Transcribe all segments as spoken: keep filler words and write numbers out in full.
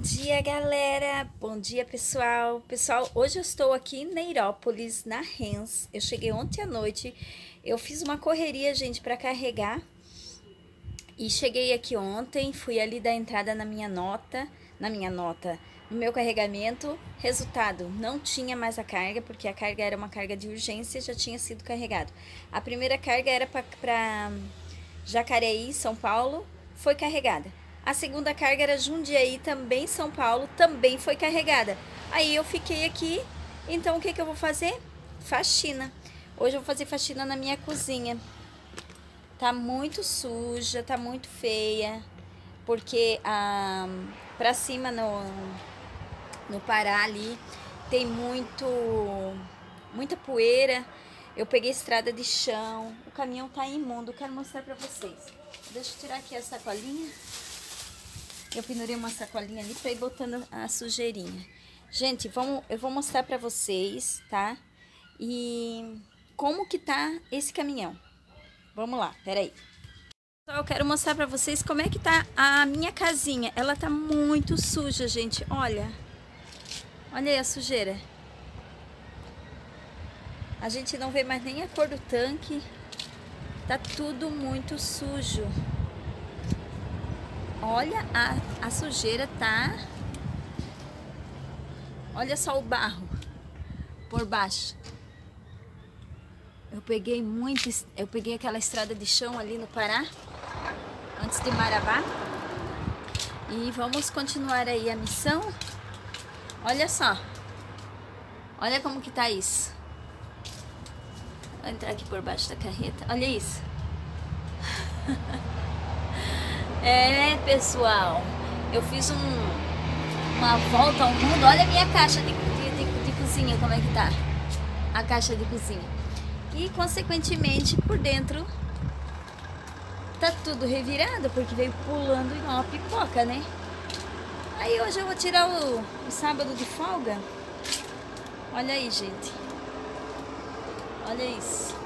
dia, galera! Bom dia, pessoal! Pessoal, hoje eu estou aqui em Neirópolis, na Renz. Eu cheguei ontem à noite, eu fiz uma correria, gente, para carregar. E cheguei aqui ontem, fui ali dar entrada na minha nota, na minha nota, no meu carregamento. Resultado, não tinha mais a carga, porque a carga era uma carga de urgência e já tinha sido carregado. A primeira carga era para Jacareí, São Paulo, foi carregada. A segunda carga era Jundiaí, também São Paulo, também foi carregada. Aí eu fiquei aqui, então o que que eu vou fazer? Faxina. Hoje eu vou fazer faxina na minha cozinha. Tá muito suja, tá muito feia, porque ah, pra cima no, no Pará ali tem muito, muita poeira. Eu peguei estrada de chão, o caminhão tá imundo, quero mostrar pra vocês. Deixa eu tirar aqui a sacolinha. Eu pendurei uma sacolinha ali para ir botando a sujeirinha. Gente, vamos, eu vou mostrar para vocês, tá? E como que tá esse caminhão. Vamos lá, peraí. Pessoal, eu quero mostrar para vocês como é que tá a minha casinha. Ela tá muito suja, gente. Olha. Olha aí a sujeira. A gente não vê mais nem a cor do tanque. Tá tudo muito sujo. Olha, a, a sujeira tá... Olha só o barro por baixo. Eu peguei muito... Eu peguei aquela estrada de chão ali no Pará, antes de Marabá. E vamos continuar aí a missão. Olha só. Olha como que tá isso. Vou entrar aqui por baixo da carreta. Olha isso. É, pessoal, eu fiz um, uma volta ao mundo. Olha a minha caixa de, de, de cozinha, como é que tá. A caixa de cozinha. E, consequentemente, por dentro tá tudo revirado, porque veio pulando em uma pipoca, né? Aí hoje eu vou tirar o, o sábado de folga. Olha aí, gente. Olha isso.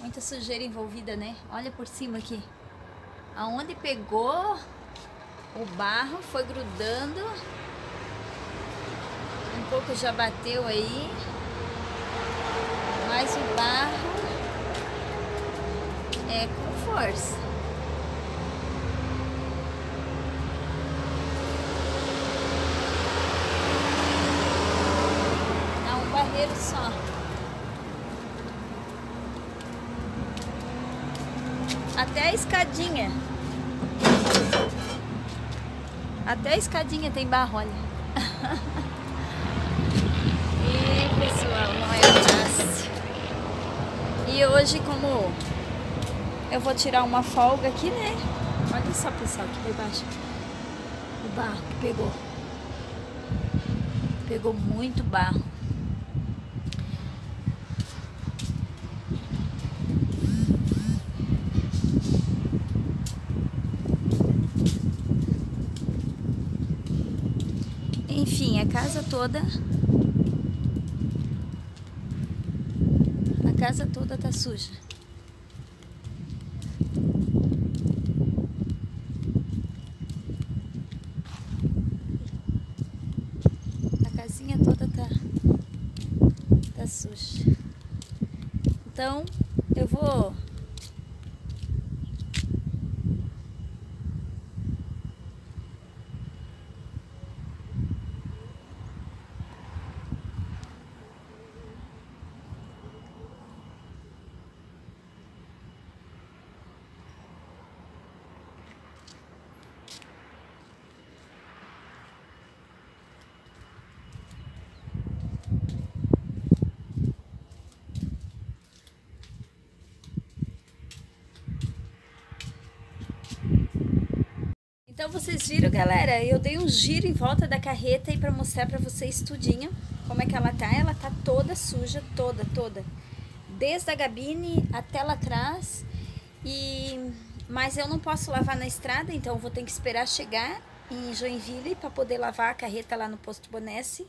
Muita sujeira envolvida, né? Olha por cima aqui. Aonde pegou o barro, foi grudando. Um pouco já bateu aí. Mas o barro é com força. Dá um barreiro só. Até a escadinha. Até a escadinha tem barro, olha. E, pessoal, não é fácil. E hoje, como eu vou tirar uma folga aqui, né? Olha só, pessoal, aqui embaixo. O barro que pegou. Pegou muito barro. Enfim, a casa toda, a casa toda tá suja. A casinha toda tá, tá suja. Então, eu vou... Então vocês viram, galera, eu dei um giro em volta da carreta aí para mostrar para vocês tudinho como é que ela tá. Ela tá toda suja, toda, toda. Desde a gabine até lá atrás. E mas eu não posso lavar na estrada, então eu vou ter que esperar chegar em Joinville para poder lavar a carreta lá no posto Bonesse.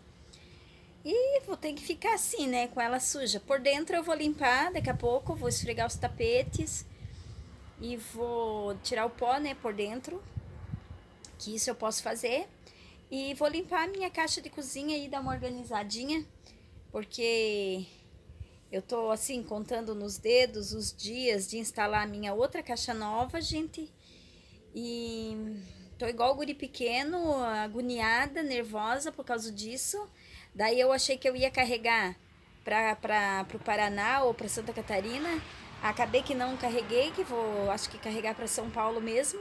E vou ter que ficar assim, né, com ela suja. Por dentro eu vou limpar, daqui a pouco vou esfregar os tapetes e vou tirar o pó, né, por dentro. que isso eu posso fazer. E vou limpar a minha caixa de cozinha e dar uma organizadinha, porque eu tô assim contando nos dedos os dias de instalar a minha outra caixa nova, gente. E tô igual o guri pequeno, agoniada, nervosa por causa disso. Daí eu achei que eu ia carregar para o Paraná ou para Santa Catarina. Acabei que não carreguei, que vou, acho que carregar para São Paulo mesmo.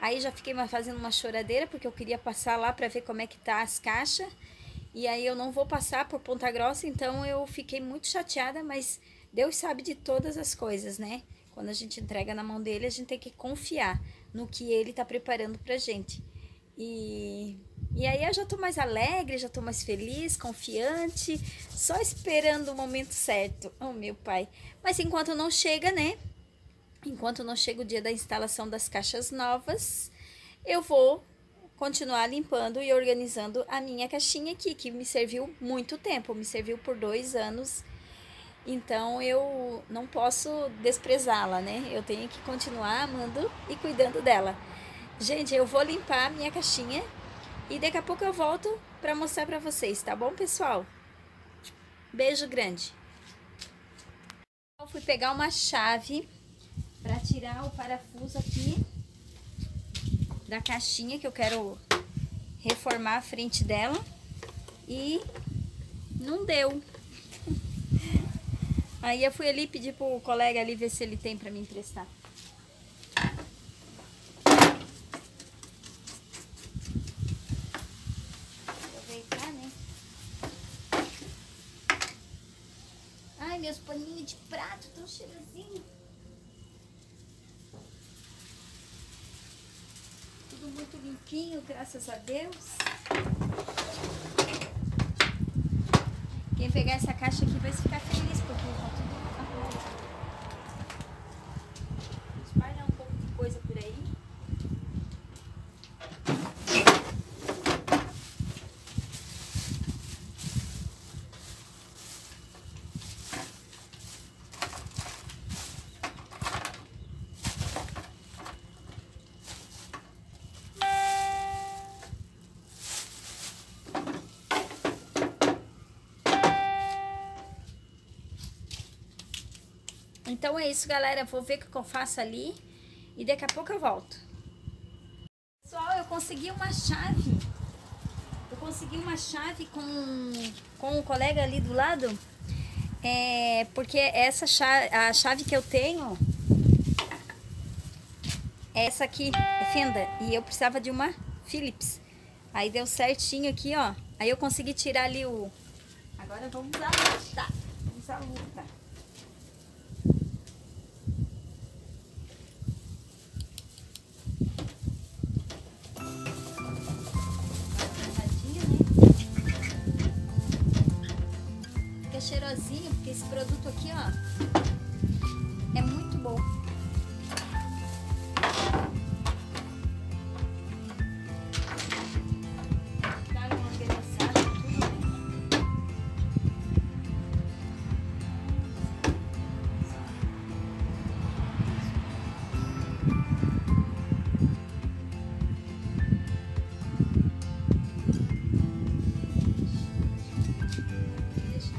Aí já fiquei fazendo uma choradeira, porque eu queria passar lá para ver como é que tá as caixas. E aí eu não vou passar por Ponta Grossa, então eu fiquei muito chateada, mas Deus sabe de todas as coisas, né? Quando a gente entrega na mão dele, a gente tem que confiar no que ele tá preparando pra gente. E, e aí eu já tô mais alegre, já tô mais feliz, confiante, só esperando o momento certo. Oh, meu pai. Mas enquanto não chega, né? Enquanto não chega o dia da instalação das caixas novas, eu vou continuar limpando e organizando a minha caixinha aqui, que me serviu muito tempo, me serviu por dois anos. Então, eu não posso desprezá-la, né? Eu tenho que continuar amando e cuidando dela. Gente, eu vou limpar a minha caixinha e daqui a pouco eu volto para mostrar para vocês, tá bom, pessoal? Beijo grande! Eu fui pegar uma chave para tirar o parafuso aqui da caixinha, que eu quero reformar a frente dela. E não deu. Aí eu fui ali pedir pro colega ali ver se ele tem pra me emprestar. Aproveitar, né? Ai, meus paninhos de prato tão cheirosinhos. Tudo muito limpinho, graças a Deus. Quem pegar essa caixa aqui vai ficar feliz, porque tá tudo arrumado. Espalha um pouco de coisa por aí. Então é isso, galera. Vou ver o que eu faço ali e daqui a pouco eu volto. Pessoal, eu consegui uma chave. Eu consegui uma chave com, com um colega ali do lado. É, porque essa chave, a chave que eu tenho é essa aqui, é fenda. E eu precisava de uma Phillips. Aí deu certinho aqui, ó. Aí eu consegui tirar ali o... Agora vamos à luta. Vamos à luta. Cheirosinho, porque esse produto aqui, ó, é muito bom. Dá uma organizada, tudo, né? Deixa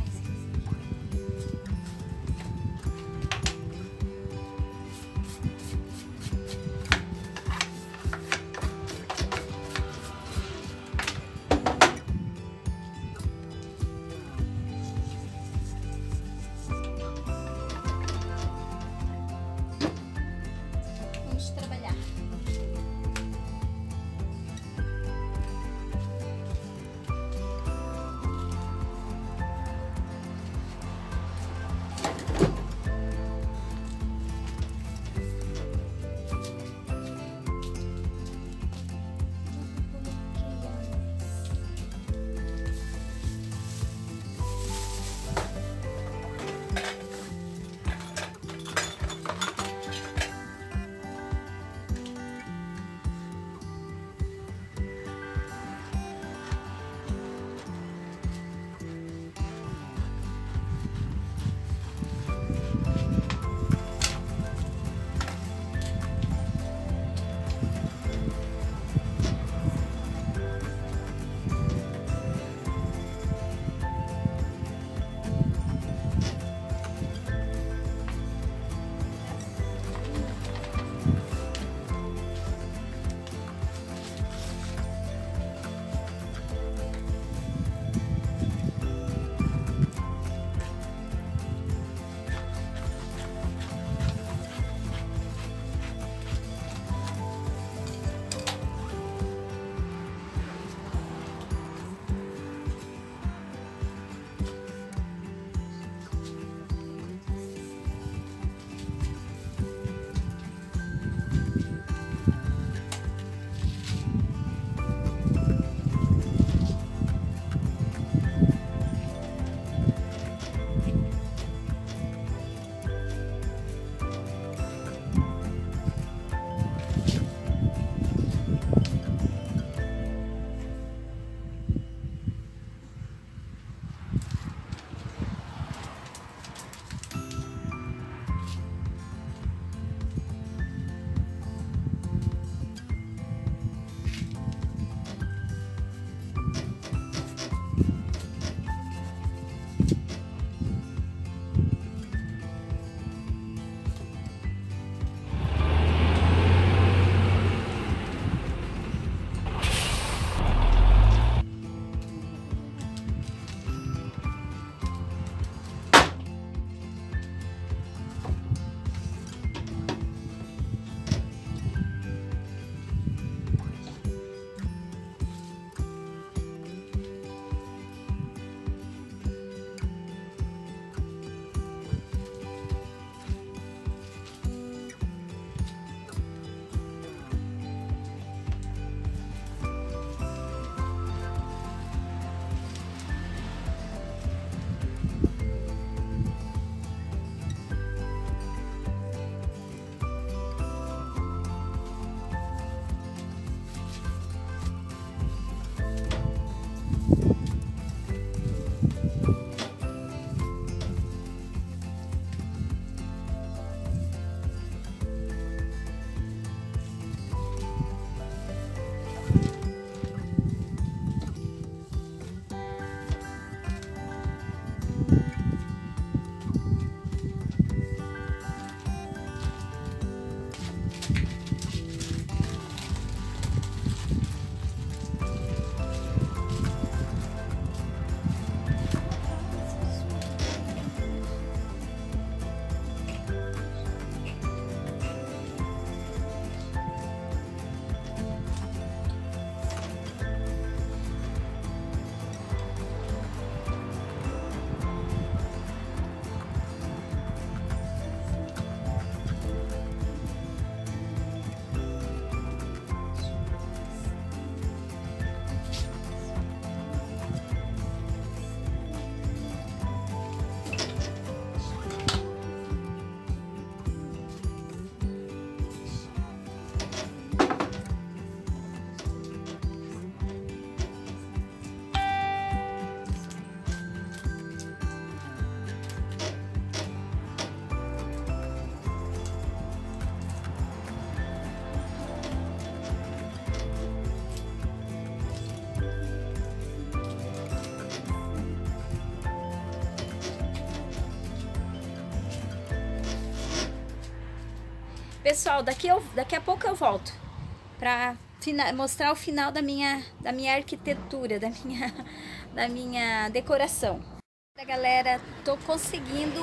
Pessoal, daqui, eu, daqui a pouco eu volto para mostrar o final da minha, da minha arquitetura, da minha, da minha decoração. Galera, tô conseguindo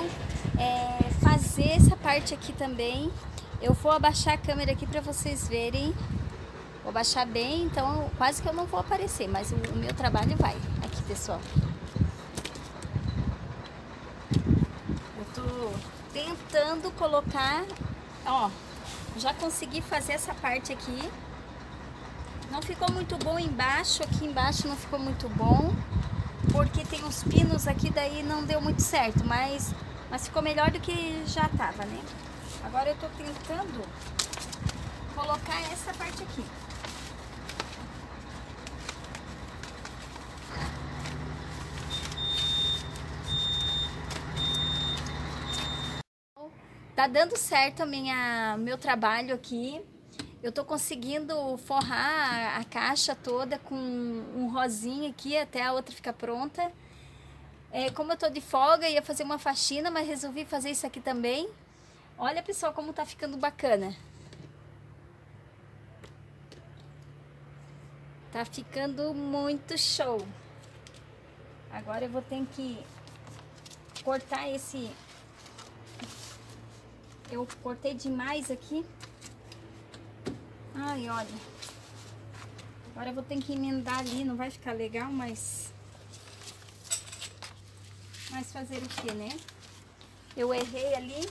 é, fazer essa parte aqui também. Eu vou abaixar a câmera aqui para vocês verem. Vou baixar bem, então quase que eu não vou aparecer, mas o, o meu trabalho vai aqui, pessoal. Eu tô tentando colocar, ó, já consegui fazer essa parte aqui. Não ficou muito bom embaixo, aqui embaixo não ficou muito bom, porque tem uns pinos aqui, daí não deu muito certo, mas, mas ficou melhor do que já tava, né? Agora eu tô tentando colocar essa parte aqui. Tá dando certo a minha, meu trabalho aqui. Eu tô conseguindo forrar a caixa toda com um rosinha aqui até a outra ficar pronta. É, como eu tô de folga, ia fazer uma faxina, mas resolvi fazer isso aqui também. Olha, pessoal, como tá ficando bacana. Tá ficando muito show. Agora eu vou ter que cortar esse... Eu cortei demais aqui. Ai, olha. Agora eu vou ter que emendar ali, não vai ficar legal, mas... Mas fazer o que, né? Eu errei ali.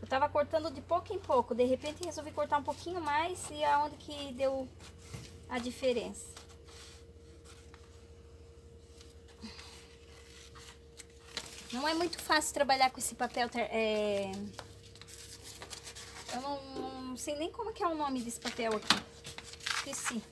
Eu tava cortando de pouco em pouco. De repente resolvi cortar um pouquinho mais e aonde que deu a diferença. Não é muito fácil trabalhar com esse papel... É... Eu não, não sei nem como que é o nome desse papel aqui. Esqueci.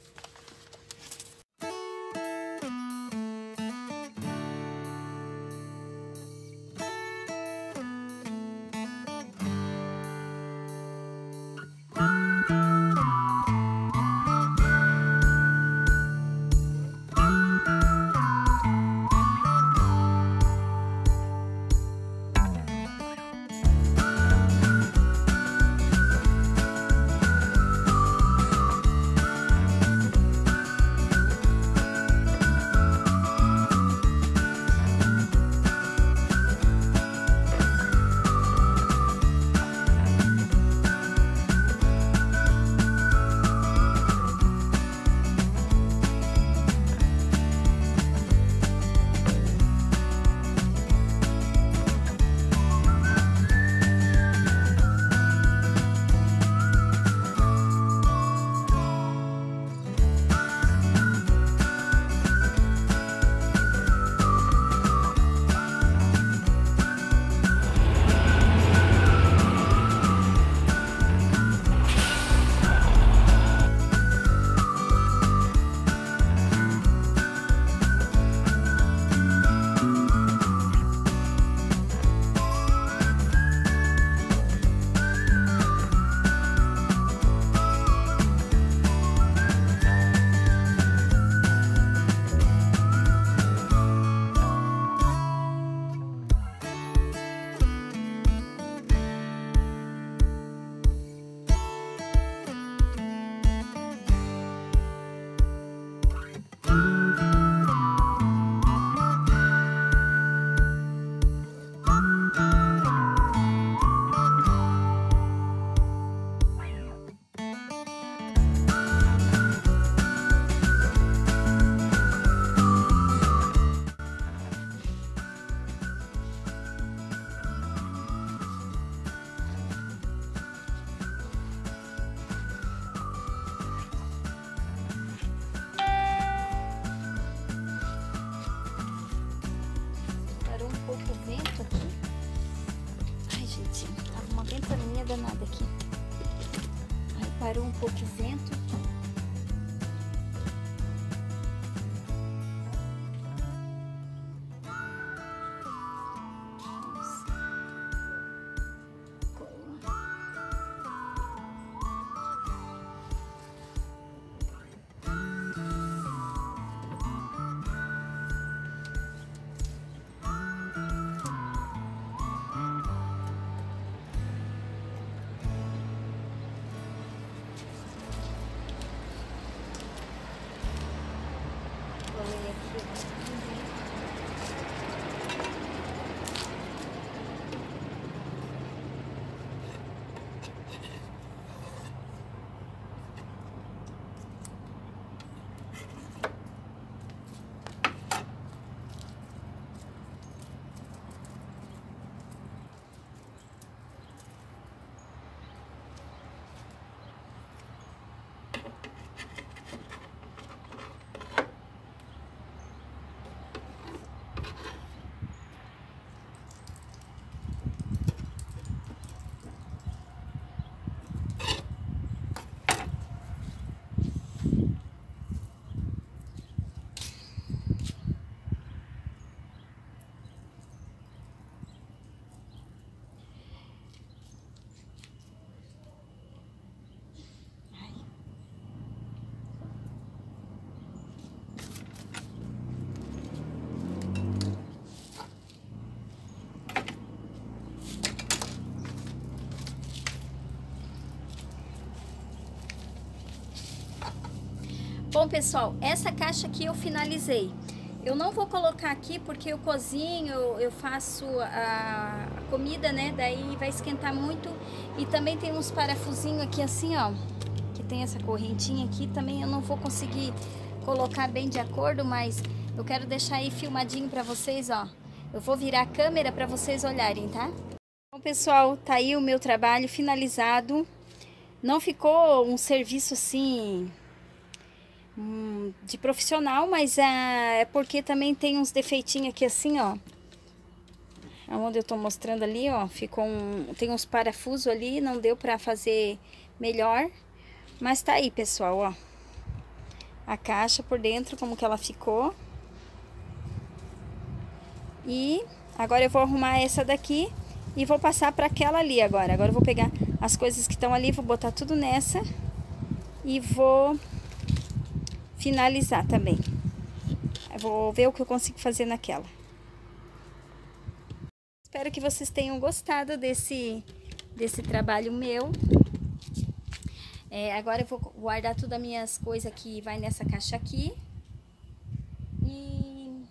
Danada aqui. Aí parou um pouco o vento. Bom, pessoal, essa caixa aqui eu finalizei. Eu não vou colocar aqui porque eu cozinho, eu faço a comida, né? Daí vai esquentar muito. E também tem uns parafusinhos aqui assim, ó, que tem essa correntinha aqui. Também eu não vou conseguir colocar bem de acordo, mas eu quero deixar aí filmadinho pra vocês, ó. Eu vou virar a câmera pra vocês olharem, tá? Bom, pessoal, tá aí o meu trabalho finalizado. Não ficou um serviço assim... de profissional, mas é porque também tem uns defeitinhos aqui assim, ó, onde eu tô mostrando ali, ó, ficou um, tem uns parafusos ali, não deu pra fazer melhor, mas tá aí, pessoal, ó, a caixa por dentro, como que ela ficou. E agora eu vou arrumar essa daqui e vou passar pra aquela ali agora. Agora eu vou pegar as coisas que estão ali, vou botar tudo nessa e vou finalizar também. Eu vou ver o que eu consigo fazer naquela. Espero que vocês tenham gostado desse, desse trabalho meu. É, agora eu vou guardar todas as minhas coisas que vai nessa caixa aqui. E,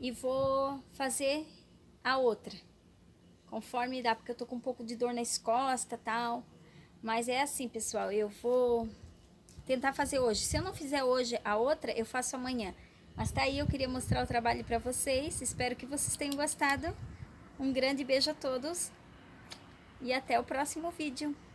e vou fazer a outra. Conforme dá, porque eu tô com um pouco de dor nas costas e tal. Mas é assim, pessoal, eu vou... tentar fazer hoje. Se eu não fizer hoje a outra, eu faço amanhã. Mas tá aí, eu queria mostrar o trabalho pra vocês. Espero que vocês tenham gostado. Um grande beijo a todos. E até o próximo vídeo.